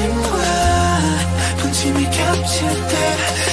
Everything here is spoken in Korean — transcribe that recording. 와 분침이 겹칠 때